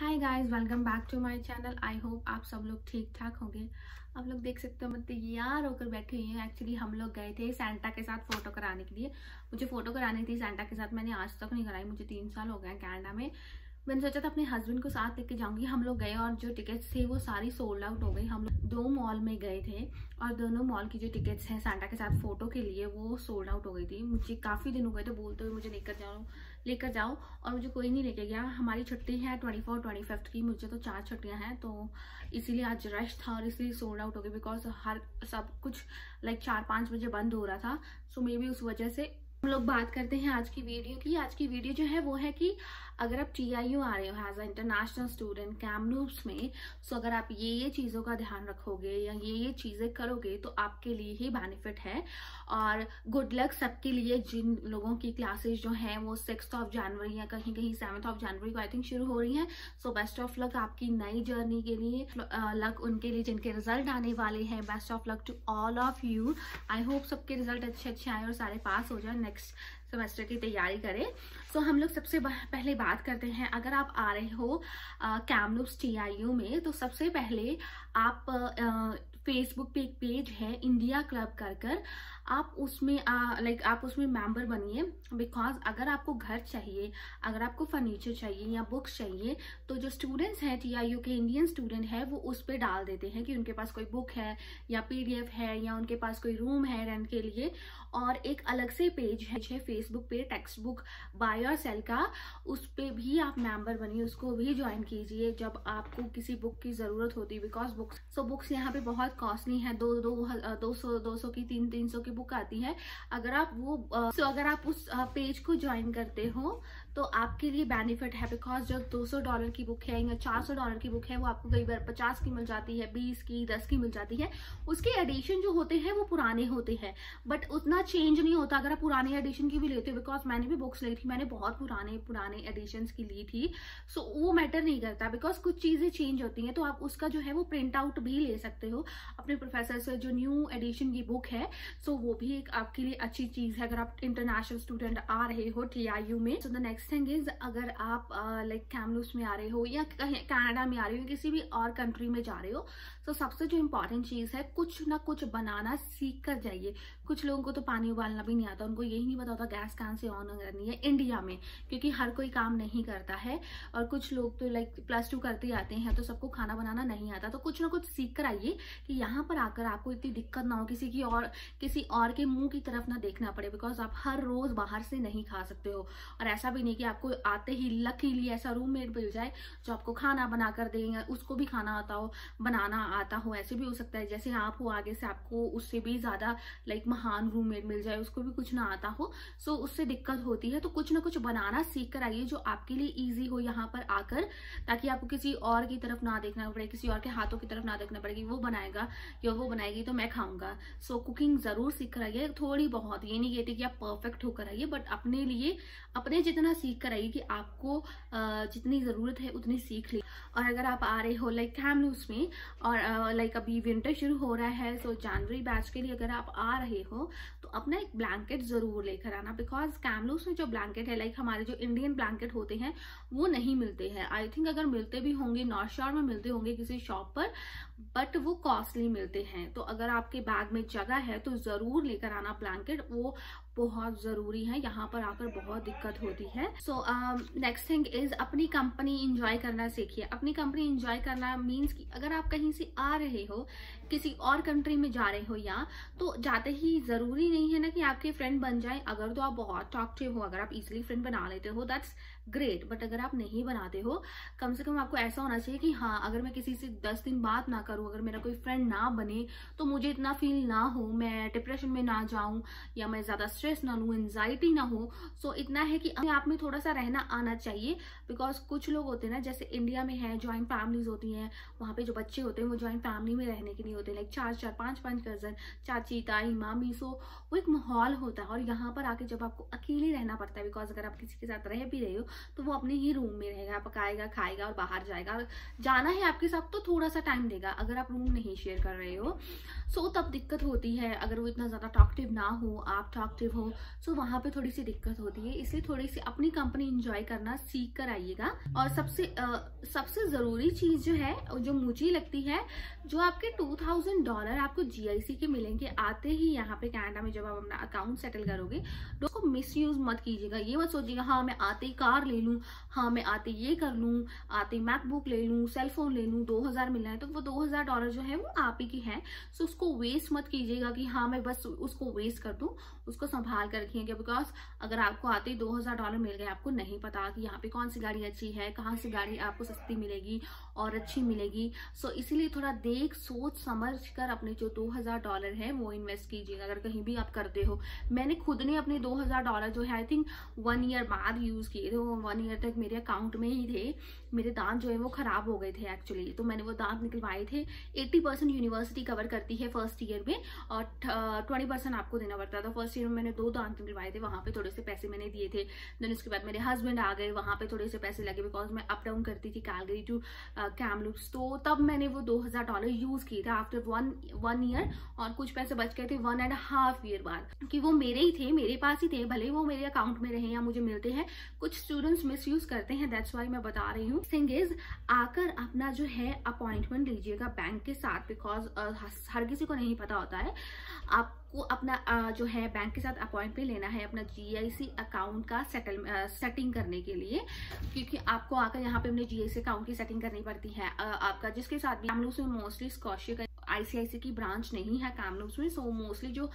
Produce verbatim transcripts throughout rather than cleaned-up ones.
Hi guys, welcome back to my channel. I hope आप सब लोग ठीक ठाक होंगे। आप लोग देख सकते हो मैं तैयार होकर बैठे हुए हैं। एक्चुअली हम लोग गए थे सेंटा के साथ फोटो कराने के लिए। मुझे फोटो करानी थी सेंटा के साथ, मैंने आज तक नहीं कराई। मुझे तीन साल हो गए कनाडा में। मैंने सोचा था अपने हस्बैंड को साथ लेके जाऊंगी। हम लोग गए और जो टिकट्स थे वो सारी सोल्ड आउट हो गई। हम लोग दो मॉल में गए थे और दोनों मॉल की जो टिकट्स हैं सेंटा के साथ फोटो के लिए वो सोल्ड आउट हो गई थी। मुझे काफ़ी दिन हो गए थे बोलते हुए मुझे लेकर जाओ लेकर जाओ और मुझे कोई नहीं लेके गया। हमारी छुट्टी है ट्वेंटी फोर ट्वेंटी फिफ्थ की, मुझे तो चार छुट्टियाँ हैं, तो इसीलिए आज रश था और इसलिए सोल्ड आउट हो गई। बिकॉज हर सब कुछ लाइक चार पाँच बजे बंद हो रहा था, सो मे बी उस वजह से। हम लोग बात करते हैं आज की वीडियो की। आज की वीडियो जो है वो है कि अगर आप टी आई यू आ रहे हो as a international student Kamloops में, सो अगर आप ये ये चीज़ों का ध्यान रखोगे या ये ये चीज़ें करोगे तो आपके लिए ही बेनिफिट है। और गुड लक सबके लिए जिन लोगों की क्लासेस जो हैं वो सिक्स ऑफ जनवरी या कहीं कहीं सेवन्थ ऑफ जनवरी को आई थिंक शुरू हो रही हैं। सो बेस्ट ऑफ लक आपकी नई जर्नी के लिए, लक उनके लिए जिनके रिजल्ट आने वाले हैं। Best of luck to all of you. I hope सबके रिजल्ट अच्छे अच्छे आए और सारे पास हो जाए, नेक्स्ट सेमेस्टर की तैयारी करें। सो so, हम लोग सबसे पहले बात करते हैं, अगर आप आ रहे हो कैमलूप्स टी आई यू में तो सबसे पहले आप फेसबुक पे एक पेज है इंडिया क्लब कर कर, आप उसमें लाइक आप उसमें मेंबर बनिए। बिकॉज अगर आपको घर चाहिए, अगर आपको फर्नीचर चाहिए या बुक्स चाहिए, तो जो स्टूडेंट्स हैं टी आई यू के इंडियन स्टूडेंट हैं वो उस पर डाल देते हैं कि उनके पास कोई बुक है या पी डी एफ है या उनके पास कोई रूम है रेंट के लिए। और एक अलग से पेज है फेसबुक पे टेक्स्ट बुक बाय और सेल का, उस पर भी आप मेंबर बनिए, उसको भी ज्वाइन कीजिए जब आपको किसी बुक की ज़रूरत होती है। बिकॉज बुक्स सो बुक्स यहाँ पे बहुत कॉस्टली है, दो दो दो सौ दो सौ की तीन तीन सौ की बुक आती है। अगर आप वो सो अगर आप उस पेज को ज्वाइन करते हो तो आपके लिए बेनिफिट है। बिकॉज जो दो सौ डॉलर की बुक है या चार सौ डॉलर की बुक है वो आपको कई बार पचास की मिल जाती है, बीस की, दस की मिल जाती है। उसके एडिशन जो होते हैं वो पुराने होते हैं, बट उतना चेंज नहीं होता अगर आप पुराने एडिशन की भी लेते हो। बिकॉज मैंने भी बुक्स ली थी, मैंने बहुत पुराने पुराने एडिशन की ली थी। सो so, वो मैटर नहीं करता बिकॉज कुछ चीज़ें चेंज होती हैं, तो आप उसका जो है वो प्रिंट आउट भी ले सकते हो अपने प्रोफेसर से। जो न्यू एडिशन की बुक है सो so, वो भी एक आपके लिए अच्छी चीज़ है अगर आप इंटरनेशनल स्टूडेंट आ रहे हो टी आई यू में। So the next thing is, अगर आप लाइक uh, कैमलूप्स में आ रहे हो या कनाडा में आ रहे हो, किसी भी और कंट्री में जा रहे हो, तो so, सबसे जो इम्पॉर्टेंट चीज़ है कुछ ना कुछ बनाना सीख कर जाइए। कुछ लोगों को तो पानी उबालना भी नहीं आता, उनको यही नहीं पता होता गैस कहाँ से ऑन करनी है इंडिया में, क्योंकि हर कोई काम नहीं करता है। और कुछ लोग तो लाइक प्लस टू करते आते हैं तो सबको खाना बनाना नहीं आता। तो कुछ ना कुछ सीख कर आइए कि यहाँ पर आकर आपको इतनी दिक्कत ना हो, किसी की और किसी और के मुँह की तरफ ना देखना पड़े। बिकॉज आप हर रोज़ बाहर से नहीं खा सकते हो, और ऐसा भी नहीं कि आपको आते ही लकीली ऐसा रूममेट मिल जाए जो आपको खाना बना कर दें या उसको भी खाना आता हो, बनाना आता हो। ऐसे भी हो सकता है जैसे आप हो, आगे से आपको उससे भी ज़्यादा लाइक महान रूममेट मिल जाए, उसको भी कुछ ना आता हो, सो उससे दिक्कत होती है। तो कुछ ना कुछ बनाना सीख कर आइए जो आपके लिए ईजी हो यहाँ पर आकर, ताकि आपको किसी और की तरफ ना देखना पड़े, किसी और के हाथों की तरफ ना देखना पड़े कि वो बनाएगा या वो बनाएगी तो मैं खाऊंगा। सो कुकिंग ज़रूर सीख कर आइए, थोड़ी बहुत। ये नहीं कहती कि आप परफेक्ट होकर आइए, बट अपने लिए अपने जितना सीख कर आइए कि आपको जितनी ज़रूरत है उतनी सीख ली। और अगर आप आ रहे हो लाइक कैमलूप्स में और लाइक अभी विंटर शुरू हो रहा है, सो जनवरी बैच के लिए अगर आप आ रहे हो तो अपना एक ब्लैंकेट ज़रूर लेकर आना। बिकॉज कैमलूप्स में जो ब्लैंकेट है लाइक हमारे जो इंडियन ब्लैंकेट होते हैं वो नहीं मिलते हैं। आई थिंक अगर मिलते भी होंगे नॉर्थ शोर में मिलते होंगे किसी शॉप पर, बट वो कॉस्टली मिलते हैं। तो अगर आपके बैग में जगह है तो ज़रूर लेकर आना ब्लैंकेट, वो बहुत ज़रूरी है। यहाँ पर आकर बहुत दिक्कत होती है। सो नेक्स्ट थिंग इज़, अपनी कंपनी इंजॉय करना सीखिए। अपनी कंपनी इंजॉय करना मीन्स कि अगर आप कहीं से आ रहे हो, किसी और कंट्री में जा रहे हो, या तो जाते ही ज़रूरी नहीं है ना कि आपके फ्रेंड बन जाए। अगर तो आप बहुत टॉक्टिव हो, अगर आप इजीली फ्रेंड बना लेते हो दैट्स ग्रेट, बट अगर आप नहीं बनाते हो कम से कम आपको ऐसा होना चाहिए कि हाँ अगर मैं किसी से दस दिन बात ना करूँ, अगर मेरा कोई फ्रेंड ना बने तो मुझे इतना फील ना हो, मैं डिप्रेशन में ना जाऊँ या मैं ज़्यादा स्ट्रेस ना लूँ, एनजाइटी ना हो। सो इतना है कि अपने आप में थोड़ा सा रहना आना चाहिए। बिकॉज कुछ लोग होते हैं ना, जैसे इंडिया में है जॉइंट फैमिलीज होती हैं, वहाँ पर जो बच्चे होते हैं वो जॉइंट फैमिली में रहने के लिए होते, लाइक चार चार पांच पांच कजन, चाची ताई मामी, सो वो एक माहौल होता है। और यहाँ पर आके जब आपको अकेले रहना पड़ता है, बिकॉज अगर आप किसी के साथ रह भी रहे हो तो वो अपने ही रूम में रहेगा, पकाएगा खाएगा और बाहर जाएगा, जाना है आपके साथ तो थोड़ा सा टाइम देगा। अगर आप रूम नहीं शेयर कर रहे हो सो so, तब दिक्कत होती है। अगर वो इतना ज़्यादा टॉक्टिव ना हो, आप टॉक्टिव हो, सो so, वहाँ पे थोड़ी सी दिक्कत होती है। इसलिए थोड़ी सी अपनी कंपनी एंजॉय करना सीख कर आइएगा। और सबसे आ, सबसे ज़रूरी चीज़ जो है, जो मुझे लगती है, जो आपके टू थाउजेंड डॉलर आपको जी आई सी के मिलेंगे आते ही यहाँ पे कैनेडा में, जब आप अपना अकाउंट सेटल करोगे, उसको मिस यूज़ मत कीजिएगा। ये मत सोचिएगा हाँ मैं आते ही कार ले लूँ, हाँ मैं आते ये कर लूँ, आते मैकबुक ले लूँ, सेलफोन ले लूँ, दो हज़ार मिलना है तो वो दो हज़ार डॉलर जो है वो आप ही की है। सो so, उसको वेस्ट मत कीजिएगा कि हाँ मैं बस उसको वेस्ट कर दूं, उसको संभाल कर रखिएगा। बिकॉज अगर आपको आते ही दो हज़ार डॉलर मिल गए, आपको नहीं पता कि यहाँ पे कौन सी गाड़ी अच्छी है, कहाँ से गाड़ी आपको सस्ती मिलेगी और अच्छी मिलेगी। सो so, इसीलिए थोड़ा देख सोच समझ कर अपने जो दो हज़ार डॉलर है वो इन्वेस्ट कीजिएगा, अगर कहीं भी आप करते हो। मैंने खुद ने अपने दो हज़ार डॉलर जो है आई थिंक वन ईयर बाद यूज़ किए थे, वो वन ईयर तक मेरे अकाउंट में ही थे। मेरे दांत जो है वो ख़राब हो गए थे एक्चुअली, तो मैंने वो दांत निकलवाए थे। एट्टी परसेंट यूनिवर्सिटी कवर करती है फर्स्ट ईयर में और ट्वेंटी परसेंट आपको देना पड़ता था। फर्स्ट ईयर में मैंने दो दांत निकलवाए थे, वहाँ पे थोड़े से पैसे मैंने दिए थे। देन उसके बाद मेरे हस्बैंड आ गए, वहाँ पे थोड़े से पैसे लगे, बिकॉज मैं अप डाउन करती थी कैलगरी टू कैमलूप्स। तो तब मैंने वो दो हज़ार डॉलर यूज़ किए थे आफ्टर वन वन ईयर, और कुछ पैसे बच गए थे वन एंड हाफ ईयर बाद, कि वो मेरे ही थे, मेरे पास ही थे, भले वो मेरे अकाउंट में रहे या मुझे मिलते हैं। कुछ स्टूडेंट्स मिस यूज़ करते हैं, दैट्स वाई मैं बता रही हूँ। थिंग इज आकर अपना जो है अपॉइंटमेंट लीजिएगा बैंक के साथ, बिकॉज हर किसी को नहीं पता होता है। आप को अपना जो है बैंक के साथ अपॉइंटमेंट लेना है अपना जीआईसी अकाउंट का सेटल सेटिंग करने के लिए, क्योंकि आपको आकर यहाँ पे अपने जीआईसी अकाउंट की सेटिंग करनी पड़ती है। आपका जिसके साथ भी कैमलूप्स में मोस्टली स्कॉशिया आईसीआईसी की ब्रांच नहीं है कैमलूप्स में, सो मोस्टली जो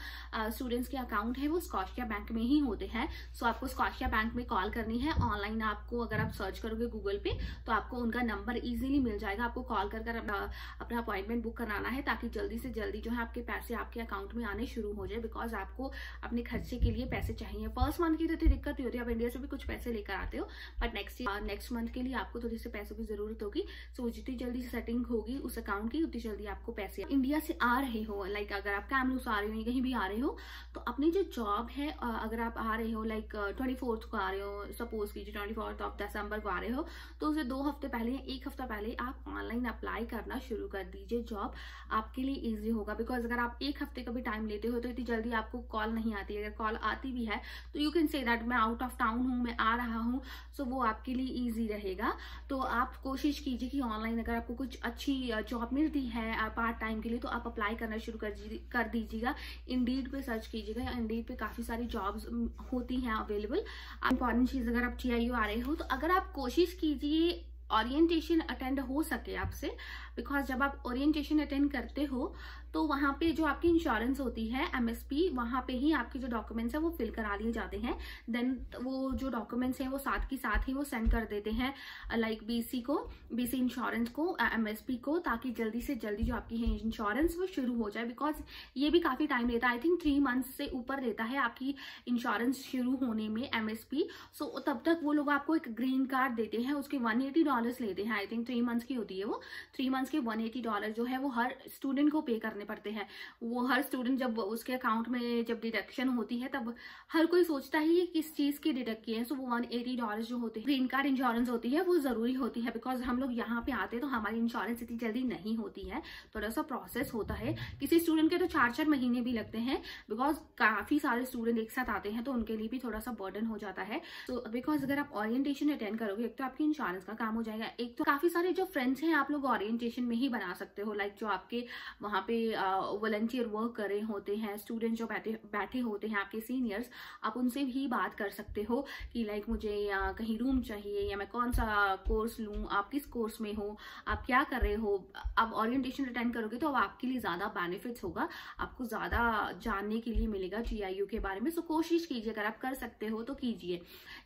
स्टूडेंट्स के अकाउंट है वो स्कॉशिया बैंक में ही होते हैं। सो आपको स्कॉशिया बैंक में कॉल करनी है ऑनलाइन। आपको अगर आप सर्च करोगे गूगल पे तो आपको उनका नंबर ईजिली मिल जाएगा। आपको कॉल कर कर अपना अपॉइंटमेंट बुक कराना है, ताकि जल्दी से जल्दी जो है आपके पैसे आपके अकाउंट में आने शुरू हो जाए, बिकॉज आपको अपने खर्चे के लिए पैसे चाहिए। फर्स्ट मंथ की तो दिक्कत नहीं होती, आप इंडिया से भी कुछ पैसे लेकर आते हो, बट नेक्स्ट नेक्स्ट मंथ के लिए आपको थोड़ी सी पैसों की जरूरत होगी। सो जितनी जल्दी सेटिंग होगी उस अकाउंट की, उतनी जल्दी आपको पैसे इंडिया से आ रहे हो, लाइक अगर आप कैमलूप्स आ रहे हो, कहीं भी आ रहे हो, तो अपनी जो जॉब है, अगर आप आ रहे हो लाइक ट्वेंटी फोर्थ को आ रहे हो, सपोज कीजिए ट्वेंटी फोर्थ ऑफ दिसंबर को आ रहे हो, तो उसे दो हफ्ते पहले या एक हफ्ता पहले आप ऑनलाइन अप्लाई करना शुरू कर दीजिए। जॉब आपके लिए ईजी होगा, बिकॉज अगर आप एक हफ्ते का भी टाइम लेते हो तो इतनी जल्दी आपको कॉल नहीं आती। अगर कॉल आती भी है तो यू कैन से दैट मैं आउट ऑफ टाउन हूँ, मैं आ रहा हूँ, सो so वो आपके लिए ईजी रहेगा। तो आप कोशिश कीजिए कि ऑनलाइन अगर आपको कुछ अच्छी जॉब मिलती है पार्ट टाइम के लिए, तो आप अप्लाई करना शुरू कर कर दीजिएगा। इंडीड पे सर्च कीजिएगा, या इंडीड पे काफ़ी सारी जॉब्स होती हैं अवेलेबल। इंपॉर्टेंट चीज़, अगर आप टीआरयू आ रहे हो तो अगर आप कोशिश कीजिए ओरिएंटेशन अटेंड हो सके आपसे, बिकॉज जब आप ओरिएंटेशन अटेंड करते हो तो वहाँ पे जो आपकी इंश्योरेंस होती है एमएसपी, वहाँ पे ही आपके जो डॉक्यूमेंट्स हैं वो फिल करा लिए जाते हैं। देन वो जो डॉक्यूमेंट्स हैं वो साथ के साथ ही वो सेंड कर देते हैं, लाइक बीसी को, बीसी इंश्योरेंस को, एमएसपी को, ताकि जल्दी से जल्दी जो आपकी है इंश्योरेंस वो शुरू हो जाए। बिकॉज ये भी काफ़ी टाइम लेता है, आई थिंक थ्री मंथ्स से ऊपर लेता है आपकी इंश्योरेंस शुरू होने में एमएसपी। सो तब तक वो लोग आपको एक ग्रीन कार्ड देते हैं, उसके वन एटी डॉलर्स लेते हैं। आई थिंक थ्री मंथ्स की होती है वो, थ्री मंथ्स के वन एटी डॉलर जो है वो हर स्टूडेंट को पे करने पड़ते हैं। वो हर स्टूडेंट जब उसके अकाउंट में जब डिडक्शन होती है तब हर कोई सोचता है ये किस चीज़ की डिडक्ट किए हैं। सो वो वन एटी डॉलर जो होते हैं ग्रीन कार्ड इंश्योरेंस होती है वो ज़रूरी होती है, बिकॉज हम लोग यहाँ पे आते तो हमारी इंश्योरेंस इतनी जल्दी नहीं होती है, थोड़ा सा प्रोसेस होता है। किसी स्टूडेंट के तो चार चार महीने भी लगते हैं, बिकॉज काफ़ी सारे स्टूडेंट एक साथ आते हैं, तो उनके लिए भी थोड़ा सा बर्डन हो जाता है। तो बिकॉज अगर आप ओरिएंटेशन अटेंड करोगे, एक तो आपकी इंश्योरेंस का काम हो जाएगा, एक तो काफ़ी सारे जो फ्रेंड्स हैं आप लोग ओरिएंटेशन में ही बना सकते हो, लाइक जो आपके वहाँ पे वॉलंटियर वर्क कर रहे होते हैं, स्टूडेंट जो बैठे बैठे होते हैं आपके सीनियर्स, आप उनसे भी बात कर सकते हो कि लाइक मुझे कहीं रूम चाहिए, या मैं कौन सा कोर्स लूँ, आप किस कोर्स में हो, आप क्या कर रहे हो। आप ओरिएंटेशन अटेंड करोगे तो अब आपके लिए ज़्यादा बेनिफिट्स होगा, आपको ज़्यादा जानने के लिए मिलेगा जी आई यू के बारे में। सो कोशिश कीजिए, अगर आप कर सकते हो तो कीजिए।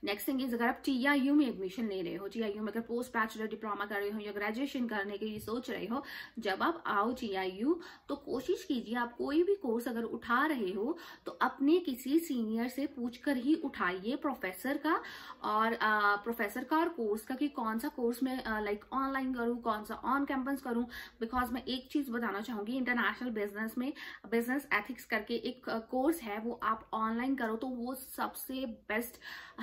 नेक्स्ट थिंग इज, अगर आप जी आई यू में एडमिशन ले रहे हो, जी आई यू में अगर पोस्ट पोस्ट बैचलर डिप्लोमा कर रही हो या ग्रेजुएशन करने के लिए सोच रहे हो, जब आप आओ जी आई यू तो कोशिश कीजिए आप कोई भी कोर्स अगर उठा रहे हो तो अपने किसी सीनियर से पूछकर ही उठाइए, प्रोफेसर का और आ, प्रोफेसर का और कोर्स का, कि कौन सा कोर्स मैं लाइक ऑनलाइन करूं, कौन सा ऑन कैंपस करूं। बिकॉज मैं एक चीज बताना चाहूंगी, इंटरनेशनल बिजनेस में बिजनेस एथिक्स करके एक कोर्स है, वो आप ऑनलाइन करो तो वो सबसे बेस्ट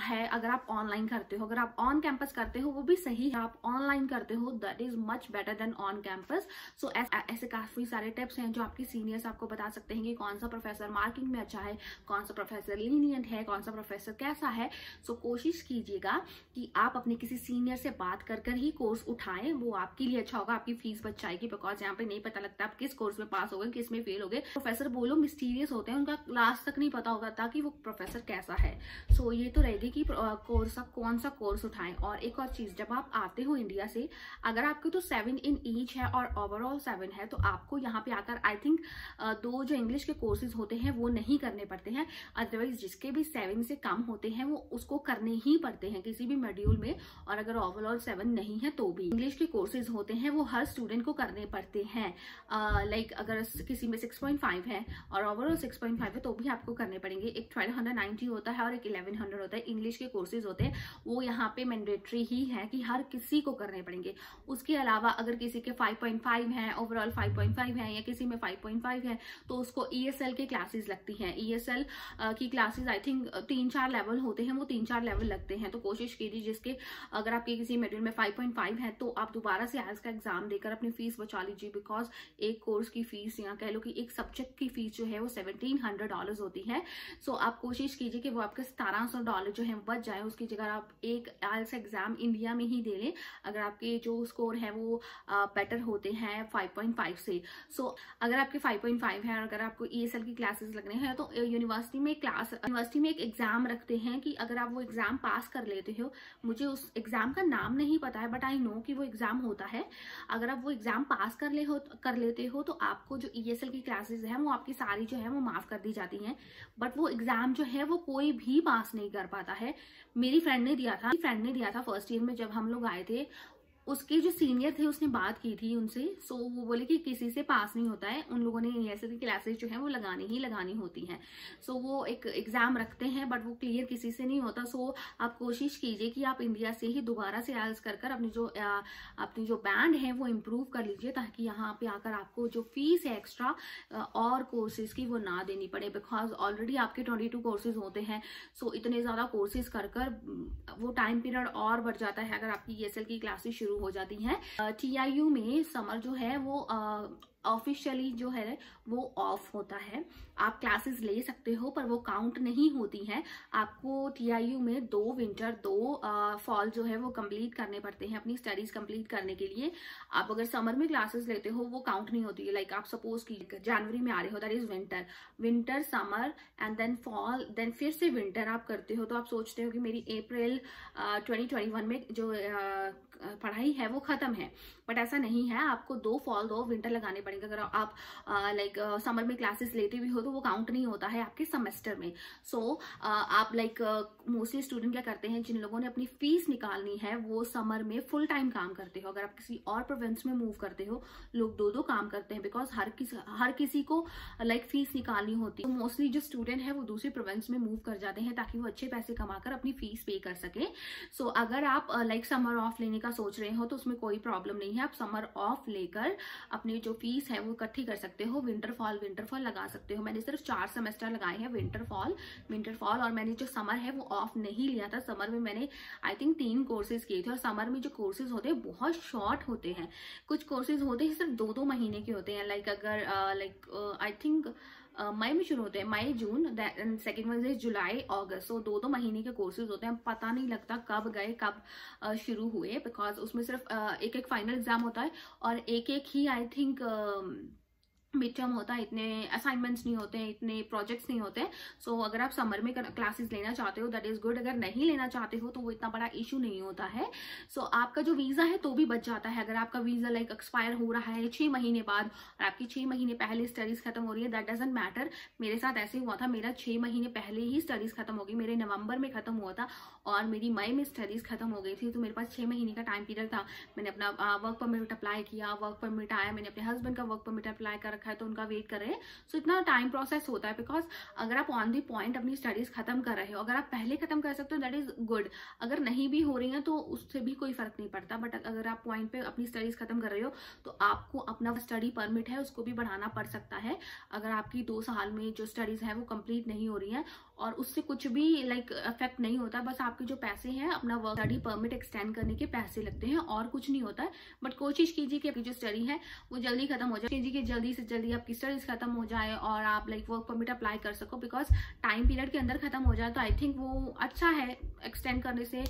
है। अगर आप ऑनलाइन करते हो, अगर आप ऑन कैंपस करते हो वो भी सही है, आप ऑनलाइन करते हो that is much better than on campus. So ऐसे काफी सारे टिप्स हैं जो आपके सीनियर्स आपको बता सकते हैं कि कौन सा प्रोफेसर मार्किंग में अच्छा है, कौन सा प्रोफेसर लीनियंट है, कौन सा प्रोफेसर कैसा है। सो कोशिश कीजिएगा कि आप अपने किसी सीनियर से बात कर कर ही कोर्स उठाएं, वो आपके लिए अच्छा होगा, आपकी फीस बच जाएगी। बिकॉज यहाँ पे नहीं पता लगता आप किस कोर्स में पास हो गए, किस में फेल हो गए। प्रोफेसर बोलो मिस्टीरियस होते हैं, उनका क्लास तक नहीं पता होगा था कि वो प्रोफेसर कैसा है। सो so, ये तो रहेगी कि कोर्स कौन सा कोर्स उठाएं। और एक और चीज, जब आप आते हो इंडिया से, अगर आपके तो सेवन इन ईच है और ओवरऑल सेवन है, तो आपको यहाँ पे आकर आई थिंक दो जो इंग्लिश के कोर्सेज होते हैं वो नहीं करने पड़ते हैं। अदरवाइज जिसके भी सेवन से कम होते हैं वो उसको करने ही पड़ते हैं किसी भी मॉड्यूल में, और अगर ओवरऑल सेवन नहीं है तो भी इंग्लिश के कोर्सेज होते हैं वो हर स्टूडेंट को करने पड़ते हैं। लाइक uh, like, अगर किसी में सिक्स पॉइंट फाइव है और ओवरऑल सिक्स पॉइंट फाइव है तो भी आपको करने पड़ेंगे। एक ट्वेल्व नाइंटी होता है और एक इलेवन हंड्रेड होता है, इंग्लिश के कोर्सेज होते हैं वो यहाँ पे मैंडेटरी ही है कि हर किसी को करने पड़ेंगे। उसके अलावा अगर किसी के फाइव पॉइंट फाइव है, ओवरऑल फाइव पॉइंट फाइव है या किसी में फाइव पॉइंट फाइव है तो उसको ई एस एल के क्लासेज लगती हैं। ई एस एल की क्लासेज आई थिंक तीन चार लेवल होते हैं, वो तीन चार लेवल लगते हैं। तो कोशिश कीजिए जिसके अगर आपके किसी मॉड्यूल में फाइव पॉइंट फाइव है तो आप दोबारा से आइल्स का एग्जाम देकर अपनी फीस बचा लीजिए। बिकॉज एक कोर्स की फीस या कह लो कि एक सब्जेक्ट की फीस जो है वो सेवनटीन हंड्रेड डॉलर होती है। सो so, आप कोशिश कीजिए कि वो आपके सतारह सौ डॉलर जो है बच जाए, उसकी जगह आप एक आइल्स एग्जाम इंडिया में ही दे लें अगर आपके जो स्कोर है वो बेटर होते हैं फाइव पॉइंट फाइव से। सो so, अगर आपके फाइव पॉइंट फाइव है और अगर आपको ई एस एल की क्लासेस लगने हैं तो यूनिवर्सिटी में क्लास यूनिवर्सिटी में एक एग्जाम रखते हैं कि अगर आप वो एग्जाम पास कर लेते हो, मुझे उस एग्जाम का नाम नहीं पता है बट आई नो कि वो एग्जाम होता है, अगर आप वो एग्जाम पास कर ले हो कर लेते हो तो आपको जो ई एस एल की क्लासेस हैं वो आपकी सारी जो है वो माफ कर दी जाती हैं। बट वो एग्जाम जो है वो कोई भी पास नहीं कर पाता है। मेरी फ्रेंड ने दिया था फ्रेंड ने दिया था फर्स्ट ईयर में जब हम लोग आए थे, उसके जो सीनियर थे उसने बात की थी उनसे। सो वो बोले कि किसी से पास नहीं होता है, उन लोगों ने ई एस एल की क्लासेस जो है वो लगानी ही लगानी होती हैं। सो वो एक एग्जाम रखते हैं बट वो क्लियर किसी से नहीं होता। सो आप कोशिश कीजिए कि आप इंडिया से ही दोबारा से आइल्स कर कर अपनी जो अपनी जो बैंड है वो इम्प्रूव कर लीजिए, ताकि यहाँ पे आकर आपको जो फीस है एक्स्ट्रा और कोर्सेज की वो ना देनी पड़े। बिकॉज ऑलरेडी आपके ट्वेंटी टू कोर्सेज होते हैं। सो इतने ज़्यादा कोर्सेज कर कर वो टाइम पीरियड और बढ़ जाता है अगर आपकी ई एस एल की क्लासेज शुरू हो जाती हैं। टी आई यू में समर जो है वो ऑफिशियली जो है वो ऑफ होता है, आप क्लासेस ले सकते हो पर वो काउंट नहीं होती हैं। आपको टी आई यू में दो विंटर दो फॉल जो है वो कंप्लीट करने पड़ते हैं अपनी स्टडीज कंप्लीट करने के लिए। आप अगर समर में क्लासेस लेते हो वो काउंट नहीं होती है। लाइक आप सपोज की जनवरी में आ रहे हो, that is winter winter summer and then fall, then फिर से विंटर आप करते हो, तो आप सोचते हो कि मेरी अप्रैल ट्वेंटी ट्वेंटी वन में जो uh, पढ़ाई है वो खत्म है, बट ऐसा नहीं है। आपको दो फॉल दो विंटर लगाने पड़ेंगे। अगर आप लाइक समर में क्लासेस लेते भी हो तो वो काउंट नहीं होता है आपके सेमेस्टर में। सो so, uh, आप लाइक मोस्टली स्टूडेंट क्या करते हैं, जिन लोगों ने अपनी फीस निकालनी है वो समर में फुल टाइम काम करते हो। अगर आप किसी और प्रोविंस में मूव करते हो, लोग दो दो काम करते हैं बिकॉज हर किस हर किसी को लाइक like, फीस निकालनी होती है। मोस्टली so, जो स्टूडेंट है वो दूसरे प्रोविंस में मूव कर जाते हैं ताकि वो अच्छे पैसे कमाकर अपनी फीस पे कर सके। सो so, अगर आप लाइक समर ऑफ लेने का सोच रहे हो तो उसमें कोई प्रॉब्लम नहीं है, आप समर ऑफ लेकर अपनी जो फीस है वो इकट्ठी कर सकते हो। विंटर फॉल विंटर फॉल लगा सकते हो। मैंने सिर्फ चार सेमेस्टर लगाए हैं विंटर फॉल विंटर फॉल और मैंने जो समर है वो ऑफ नहीं लिया था। समर में मैंने आई थिंक तीन कोर्सेज किए थे और समर में जो कोर्सेज होते हैं बहुत शॉर्ट होते हैं। कुछ कोर्सेज होते हैं सिर्फ दो दो महीने के होते हैं। लाइक अगर लाइक आई थिंक मई में शुरू होते हैं, मई जून, second month is July August. So दो दो महीने के कोर्सेज होते हैं, पता नहीं लगता कब गए कब uh, शुरू हुए। बिकॉज उसमें सिर्फ uh, एक एक फाइनल एग्जाम होता है और एक एक ही आई थिंक मिड टर्म होता है। इतने असाइनमेंट्स नहीं होते हैं, इतने प्रोजेक्ट्स नहीं होते हैं। सो so, अगर आप समर में क्लासेस लेना चाहते हो दैट इज गुड, अगर नहीं लेना चाहते हो तो वो इतना बड़ा इशू नहीं होता है। सो so, आपका जो वीज़ा है तो भी बच जाता है। अगर आपका वीज़ा लाइक एक्सपायर हो रहा है छः महीने बाद और आपकी छः महीने पहले स्टडीज़ खत्म हो रही है, दैट डजेंट मैटर। मेरे साथ ऐसे हुआ था, मेरा छः महीने पहले ही स्टडीज़ खत्म हो गई, मेरे नवंबर में खत्म हुआ था और मेरी मई में स्टडीज़ खत्म हो गई थी, तो मेरे पास छः महीने का टाइम पीरियड था। मैंने अपना वर्क परमिट अप्लाई किया, वर्क परमिट आया, मैंने अपने हस्बैंड का वर्क परमिट अप्लाई कर रखा है, तो उनका वेट कर रहे हैं। सो इतना टाइम प्रोसेस होता है, बिकॉज अगर आप ऑन दी पॉइंट अपनी स्टडीज़ खत्म कर रहे हो, अगर आप पहले खत्म कर सकते हो दैट इज़ गुड, अगर नहीं भी हो रही हैं तो उससे भी कोई फ़र्क नहीं पड़ता। बट अगर आप पॉइंट पर अपनी स्टडीज़ खत्म कर रहे हो तो आपको अपना स्टडी परमिट है उसको भी बढ़ाना पड़ सकता है, अगर आपकी दो साल में जो स्टडीज़ हैं वो कंप्लीट नहीं हो रही हैं। और उससे कुछ भी लाइक इफेक्ट नहीं होता, बस आपके जो पैसे हैं अपना वर्क स्टडी परमिट एक्सटेंड करने के पैसे लगते हैं और कुछ नहीं होता है। बट कोशिश कीजिए कि आपकी जो स्टडी है वो जल्दी खत्म हो जाए, कीजिए कि जल्दी से जल्दी आपकी स्टडीज खत्म हो जाए और आप लाइक वर्क परमिट अप्लाई कर सको, बिकॉज टाइम पीरियड के अंदर खत्म हो जाए तो आई थिंक वो अच्छा है, एक्सटेंड करने से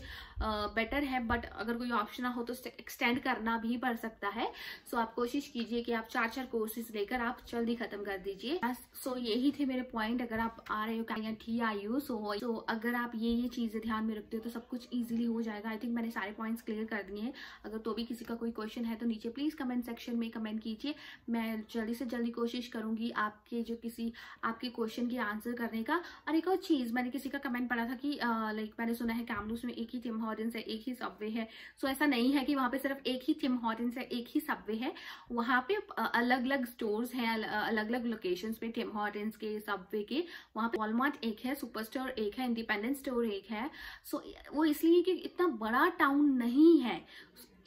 बेटर है। बट अगर कोई ऑप्शन हो तो एक्सटेंड करना भी पड़ सकता है। सो आप कोशिश कीजिए कि आप चार चार कोर्सेज लेकर आप जल्दी खत्म कर दीजिए। सो यही थे मेरे पॉइंट, अगर आप आ रहे हो T R U, so so अगर आप ये ये चीजें ध्यान में रखते हो तो सब कुछ इजीली हो जाएगा। आई थिंक मैंने सारे पॉइंट्स क्लियर कर दिए हैं। अगर तो भी किसी का कोई क्वेश्चन है तो नीचे प्लीज कमेंट सेक्शन में कमेंट कीजिए, मैं जल्दी से जल्दी कोशिश करूंगी आपके जो किसी आपके क्वेश्चन के आंसर करने का। और एक और चीज, मैंने किसी का कमेंट पढ़ा था कि लाइक मैंने सुना है कैमलूस में एक ही टिम हॉर्टन्स है, एक ही सबवे है। सो ऐसा नहीं है कि वहाँ पे सिर्फ एक ही टिम हॉर्टन्स है, एक ही सबवे है, वहाँ पे अलग अलग स्टोर्स हैं, अलग अलग लोकेशन पे टिम हॉर्टन्स के, सबवे के। वहाँ पे वॉलमार्ट एक है, सुपर स्टोर एक है, इंडिपेंडेंस स्टोर एक है। सो so, वो इसलिए कि इतना बड़ा टाउन नहीं है।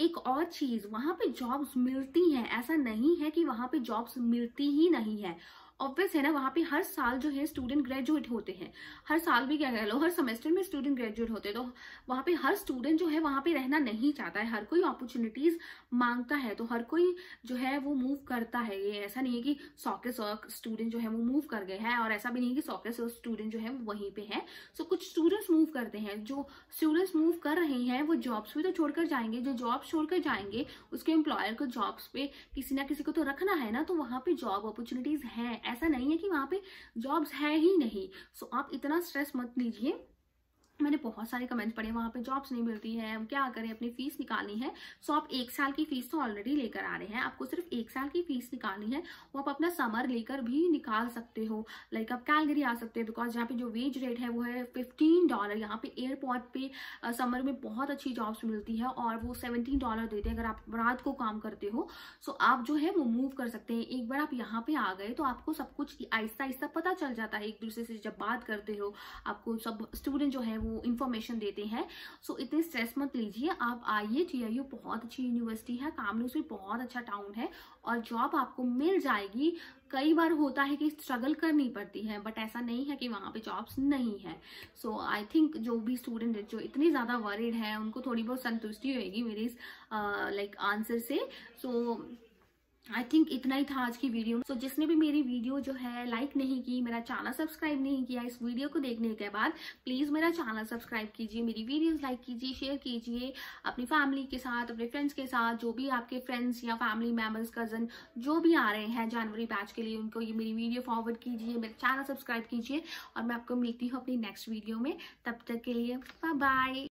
एक और चीज, वहाँ पे जॉब्स मिलती हैं, ऐसा नहीं है कि वहाँ पे जॉब्स मिलती ही नहीं है। ऑब्वियस है ना, वहाँ पे हर साल जो है स्टूडेंट ग्रेजुएट होते हैं, हर साल भी क्या कह लो हर सेमेस्टर में स्टूडेंट ग्रेजुएट होते हैं। तो वहाँ पे हर स्टूडेंट जो है वहाँ पे रहना नहीं चाहता है, हर कोई अपॉर्चुनिटीज मांगता है, तो हर कोई जो है वो मूव करता है। ये ऐसा नहीं है कि सौ के सौ स्टूडेंट जो है वो मूव कर गए हैं, और ऐसा भी नहीं कि सौ के सौ स्टूडेंट जो है वो वहीं पे है। सो कुछ स्टूडेंट्स मूव करते हैं, जो स्टूडेंट्स मूव कर रहे हैं वो जॉब्स भी तो छोड़कर जाएंगे, जो जॉब्स छोड़कर जाएंगे उसके एम्प्लॉयर को जॉब्स पे किसी ना किसी को तो रखना है ना, तो वहाँ पे जॉब अपॉर्चुनिटीज हैं, ऐसा नहीं है कि वहाँ पे जॉब्स है ही नहीं। सो आप इतना स्ट्रेस मत लीजिए। मैंने बहुत सारे कमेंट्स पढ़े, वहाँ पे जॉब्स नहीं मिलती है, हम क्या करें, अपनी फीस निकालनी है। सो आप एक साल की फीस तो ऑलरेडी लेकर आ रहे हैं, आपको सिर्फ एक साल की फीस निकालनी है, वो आप अपना समर लेकर भी निकाल सकते हो। लाइक आप कैलगरी आ सकते हो, बिकॉज यहाँ पे जो वेज रेट है वो है फिफ्टीन डॉलर। यहाँ पे एयरपोर्ट पे समर में बहुत अच्छी जॉब्स मिलती है और वो सेवनटीन डॉलर देते हैं अगर आप रात को काम करते हो। सो आप जो है वो मूव कर सकते हैं। एक बार आप यहाँ पे आ गए तो आपको सब कुछ आहिस्ता आहिस्ता पता चल जाता है, एक दूसरे से जब बात करते हो आपको सब स्टूडेंट जो है इंफॉर्मेशन देते हैं। सो so, इतने स्ट्रेस मत लीजिए, आप आइए। टी आर यू बहुत अच्छी यूनिवर्सिटी है, कामरूस भी बहुत अच्छा टाउन है और जॉब आपको मिल जाएगी। कई बार होता है कि स्ट्रगल करनी पड़ती है, बट ऐसा नहीं है कि वहाँ पे जॉब्स नहीं है। सो आई थिंक जो भी स्टूडेंट है जो इतने ज़्यादा वरीड है उनको थोड़ी बहुत संतुष्टि होगी मेरे इस लाइक uh, आंसर like, से। सो so, आई थिंक इतना ही था आज की वीडियो। सो so, जिसने भी मेरी वीडियो जो है लाइक नहीं की, मेरा चैनल सब्सक्राइब नहीं किया, इस वीडियो को देखने के बाद प्लीज़ मेरा चैनल सब्सक्राइब कीजिए, मेरी वीडियोस लाइक कीजिए, शेयर कीजिए अपनी फैमिली के साथ, अपने फ्रेंड्स के साथ। जो भी आपके फ्रेंड्स या फैमिली मेम्बर्स, कज़न जो भी आ रहे हैं जनवरी बैच के लिए, उनको ये मेरी वीडियो फॉरवर्ड कीजिए, मेरा चैनल सब्सक्राइब कीजिए। और मैं आपको मिलती हूँ अपनी नेक्स्ट वीडियो में, तब तक के लिए बाय बाय।